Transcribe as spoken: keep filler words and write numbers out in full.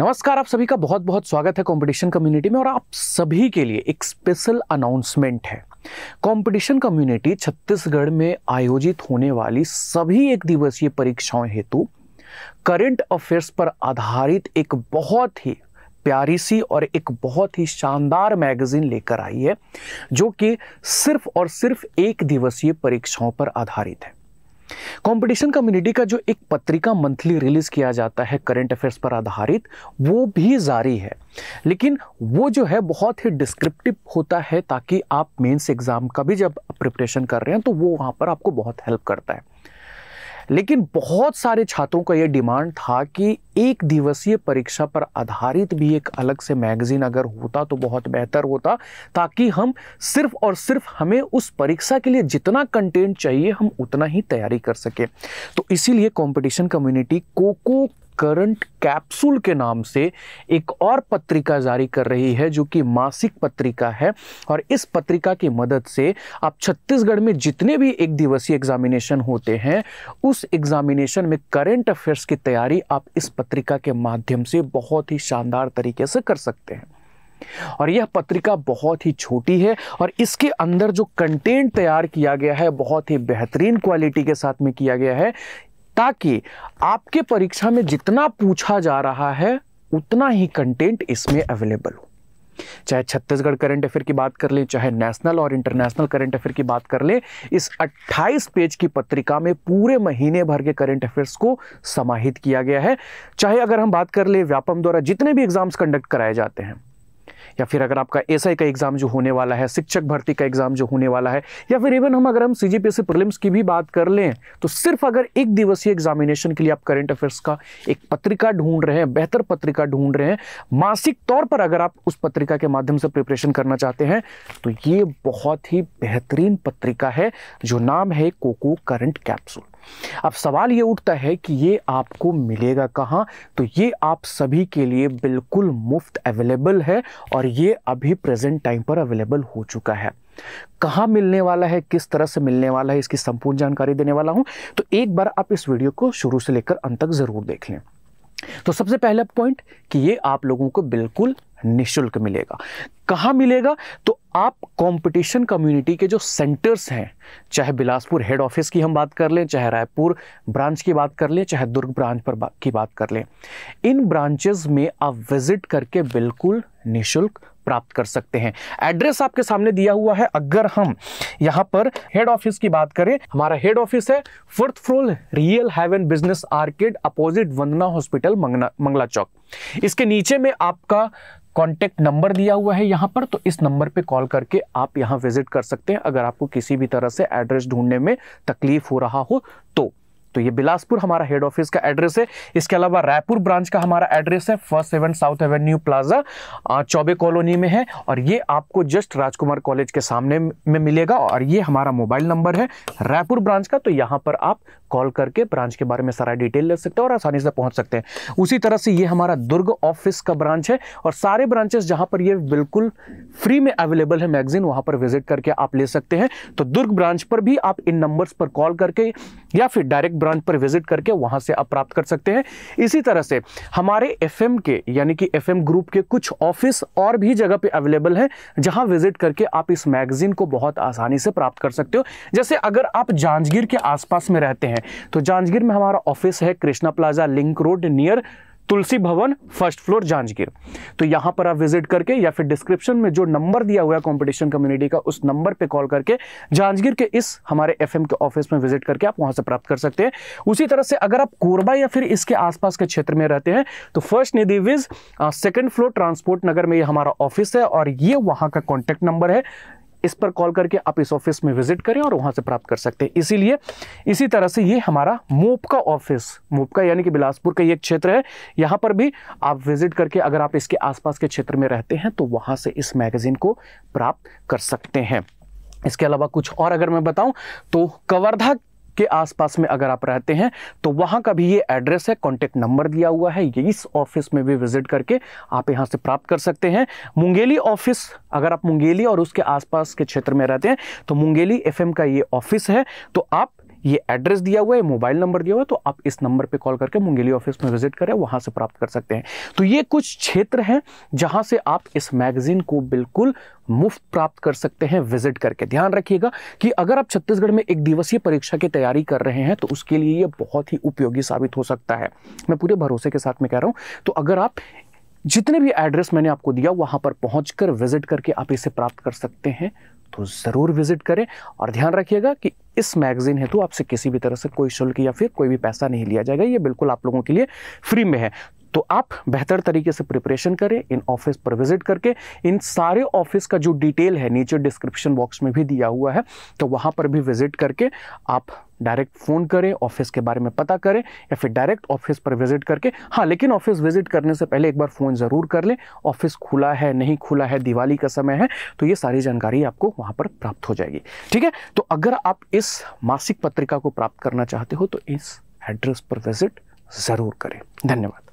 नमस्कार, आप सभी का बहुत बहुत स्वागत है कंपटीशन कम्युनिटी में। और आप सभी के लिए एक स्पेशल अनाउंसमेंट है। कंपटीशन कम्युनिटी छत्तीसगढ़ में आयोजित होने वाली सभी एक दिवसीय परीक्षाओं हेतु करंट अफेयर्स पर आधारित एक बहुत ही प्यारी सी और एक बहुत ही शानदार मैगजीन लेकर आई है, जो कि सिर्फ और सिर्फ एक दिवसीय परीक्षाओं पर आधारित है। कंपटीशन कम्युनिटी का जो एक पत्रिका मंथली रिलीज किया जाता है करंट अफेयर्स पर आधारित, वो भी जारी है, लेकिन वो जो है बहुत ही डिस्क्रिप्टिव होता है, ताकि आप मेंस एग्जाम का भी जब प्रिपरेशन कर रहे हैं तो वो वहाँ पर आपको बहुत हेल्प करता है। लेकिन बहुत सारे छात्रों का ये डिमांड था कि एक दिवसीय परीक्षा पर आधारित भी एक अलग से मैगजीन अगर होता तो बहुत बेहतर होता, ताकि हम सिर्फ और सिर्फ हमें उस परीक्षा के लिए जितना कंटेंट चाहिए हम उतना ही तैयारी कर सकें। तो इसीलिए कंपटीशन कम्युनिटी कोको करंट कैप्सूल के नाम से एक और पत्रिका जारी कर रही है, जो कि मासिक पत्रिका है। और इस पत्रिका की मदद से आप छत्तीसगढ़ में जितने भी एक दिवसीय एग्जामिनेशन होते हैं, उस एग्जामिनेशन में करंट अफेयर्स की तैयारी आप इस पत्रिका के माध्यम से बहुत ही शानदार तरीके से कर सकते हैं। और यह पत्रिका बहुत ही छोटी है और इसके अंदर जो कंटेंट तैयार किया गया है बहुत ही बेहतरीन क्वालिटी के साथ में किया गया है, ताकि आपके परीक्षा में जितना पूछा जा रहा है उतना ही कंटेंट इसमें अवेलेबल हो। चाहे छत्तीसगढ़ करंट अफेयर की बात कर लें, चाहे नेशनल और इंटरनेशनल करंट अफेयर की बात कर लें, इस अट्ठाईस पेज की पत्रिका में पूरे महीने भर के करंट अफेयर्स को समाहित किया गया है। चाहे अगर हम बात कर लें व्यापम द्वारा जितने भी एग्जाम्स कंडक्ट कराए जाते हैं, या फिर अगर आपका एसआई का एग्जाम जो होने वाला है, शिक्षक भर्ती का एग्जाम जो होने वाला है, या फिर इवन हम अगर हम सीजीपीएससी प्रीलिम्स की भी बात कर लें, तो सिर्फ अगर एक दिवसीय एग्जामिनेशन के लिए आप करंट अफेयर्स का एक पत्रिका ढूंढ रहे हैं, बेहतर पत्रिका ढूंढ रहे हैं, मासिक तौर पर अगर आप उस पत्रिका के माध्यम से प्रिपरेशन करना चाहते हैं, तो ये बहुत ही बेहतरीन पत्रिका है, जो नाम है कोको करंट कैप्सूल। अब सवाल ये उठता है कि ये आपको मिलेगा कहाँ? तो ये आप सभी के लिए बिल्कुल मुफ्त अवेलेबल है और ये अभी प्रेजेंट टाइम पर अवेलेबल हो चुका है। कहाँ मिलने वाला है, किस तरह से मिलने वाला है, इसकी संपूर्ण जानकारी देने वाला हूं, तो एक बार आप इस वीडियो को शुरू से लेकर अंत तक जरूर देख लें। तो सबसे पहला पॉइंट कि ये आप लोगों को बिल्कुल निःशुल्क मिलेगा। कहाँ मिलेगा? तो आप कंपटीशन कम्युनिटी के जो सेंटर्स हैं, चाहे बिलासपुर हेड ऑफिस की हम बात कर लें, चाहे रायपुर ब्रांच की बात कर लें, चाहे दुर्ग ब्रांच पर बा, की बात कर लें, इन ब्रांचेस में आप विजिट करके बिल्कुल निःशुल्क प्राप्त कर सकते हैं। एड्रेस आपके सामने दिया हुआ है। अगर हम यहाँ पर हेड ऑफिस की बात करें, हमारा हेड ऑफिस है fourth floor real heaven business arcade opposite Vandana hospital Mangla Chowk. इसके नीचे में आपका कॉन्टैक्ट नंबर दिया हुआ है यहाँ पर, तो इस नंबर पे कॉल करके आप यहाँ विजिट कर सकते हैं, अगर आपको किसी भी तरह से एड्रेस ढूंढने में तकलीफ हो रहा हो तो। तो ये बिलासपुर हमारा हेड ऑफिस का एड्रेस है। इसके अलावा रायपुर ब्रांच का हमारा एड्रेस है first seven south avenue plaza Chaubey colony में है, और ये आपको जस्ट राजकुमार कॉलेज के सामने में मिलेगा। और ये हमारा मोबाइल नंबर है रायपुर ब्रांच का, तो यहाँ पर आप कॉल करके ब्रांच के बारे में सारा डिटेल ले सकते हैं और आसानी से पहुँच सकते हैं। उसी तरह से ये हमारा दुर्ग ऑफिस का ब्रांच है, और सारे ब्रांचेस जहाँ पर ये बिल्कुल फ्री में अवेलेबल है मैगजीन, वहाँ पर विजिट करके आप ले सकते हैं। तो दुर्ग ब्रांच पर भी आप इन नंबर्स पर कॉल करके या फिर डायरेक्ट ब्रांच पर विजिट करके वहां से आप प्राप्त कर सकते हैं। इसी तरह से हमारे एफएम के यानी कि एफएम ग्रुप के कुछ ऑफिस और भी जगह पे अवेलेबल है, जहां विजिट करके आप इस मैगजीन को बहुत आसानी से प्राप्त कर सकते हो। जैसे अगर आप जांजगीर के आसपास में रहते हैं, तो जांजगीर में हमारा ऑफिस है Krishna plaza link road near Tulsi Bhavan first floor Janjgir. तो यहाँ पर आप विजिट करके या फिर डिस्क्रिप्शन में जो नंबर दिया हुआ है कंपटीशन कम्युनिटी का, उस नंबर पे कॉल करके जांजगीर के इस हमारे एफएम के ऑफिस में विजिट करके आप वहाँ से प्राप्त कर सकते हैं। उसी तरह से अगर आप कोरबा या फिर इसके आसपास के क्षेत्र में रहते हैं, तो first Nidhi Vij second floor transport Nagar में ये हमारा ऑफिस है, और ये वहाँ का कॉन्टैक्ट नंबर है। इस पर कॉल करके आप इस ऑफिस में विजिट करें और वहां से प्राप्त कर सकते हैं। इसीलिए इसी तरह से ये हमारा मोपका ऑफिस, मोपका यानी कि बिलासपुर का ये क्षेत्र है, यहाँ पर भी आप विजिट करके अगर आप इसके आसपास के क्षेत्र में रहते हैं तो वहां से इस मैगजीन को प्राप्त कर सकते हैं। इसके अलावा कुछ और अगर मैं बताऊं तो कवर्धा के आसपास में अगर आप रहते हैं तो वहाँ का भी ये एड्रेस है, कॉन्टैक्ट नंबर दिया हुआ है, ये इस ऑफिस में भी विजिट करके आप यहाँ से प्राप्त कर सकते हैं। मुंगेली ऑफिस, अगर आप मुंगेली और उसके आसपास के क्षेत्र में रहते हैं तो मुंगेली एफएम का ये ऑफिस है, तो आप ये एड्रेस दिया हुआ है, मोबाइल नंबर दिया हुआ है, तो आप इस नंबर पे कॉल करके मुंगेली ऑफिस में विजिट करें, वहां से प्राप्त कर सकते हैं। तो ये कुछ क्षेत्र हैं जहां से आप इस मैगजीन को बिल्कुल मुफ्त प्राप्त कर सकते हैं विजिट करके। ध्यान रखिएगा कि अगर आप छत्तीसगढ़ में एक दिवसीय परीक्षा की तैयारी कर रहे हैं तो उसके लिए ये बहुत ही उपयोगी साबित हो सकता है, मैं पूरे भरोसे के साथ में कह रहा हूं। तो अगर आप जितने भी एड्रेस मैंने आपको दिया वहां पर पहुंचकर विजिट करके आप इसे प्राप्त कर सकते हैं, तो ज़रूर विजिट करें। और ध्यान रखिएगा कि इस मैगजीन हेतु आपसे किसी भी तरह से कोई शुल्क या फिर कोई भी पैसा नहीं लिया जाएगा, ये बिल्कुल आप लोगों के लिए फ्री में है। तो आप बेहतर तरीके से प्रिपरेशन करें, इन ऑफिस पर विजिट करके, इन सारे ऑफिस का जो डिटेल है नीचे डिस्क्रिप्शन बॉक्स में भी दिया हुआ है, तो वहाँ पर भी विजिट करके आप डायरेक्ट फ़ोन करें, ऑफिस के बारे में पता करें, या फिर डायरेक्ट ऑफिस पर विजिट करके, हाँ लेकिन ऑफिस विजिट करने से पहले एक बार फ़ोन ज़रूर कर लें, ऑफिस खुला है नहीं खुला है, दिवाली का समय है, तो ये सारी जानकारी आपको वहाँ पर प्राप्त हो जाएगी। ठीक है, तो अगर आप इस मासिक पत्रिका को प्राप्त करना चाहते हो तो इस एड्रेस पर विजिट ज़रूर करें। धन्यवाद।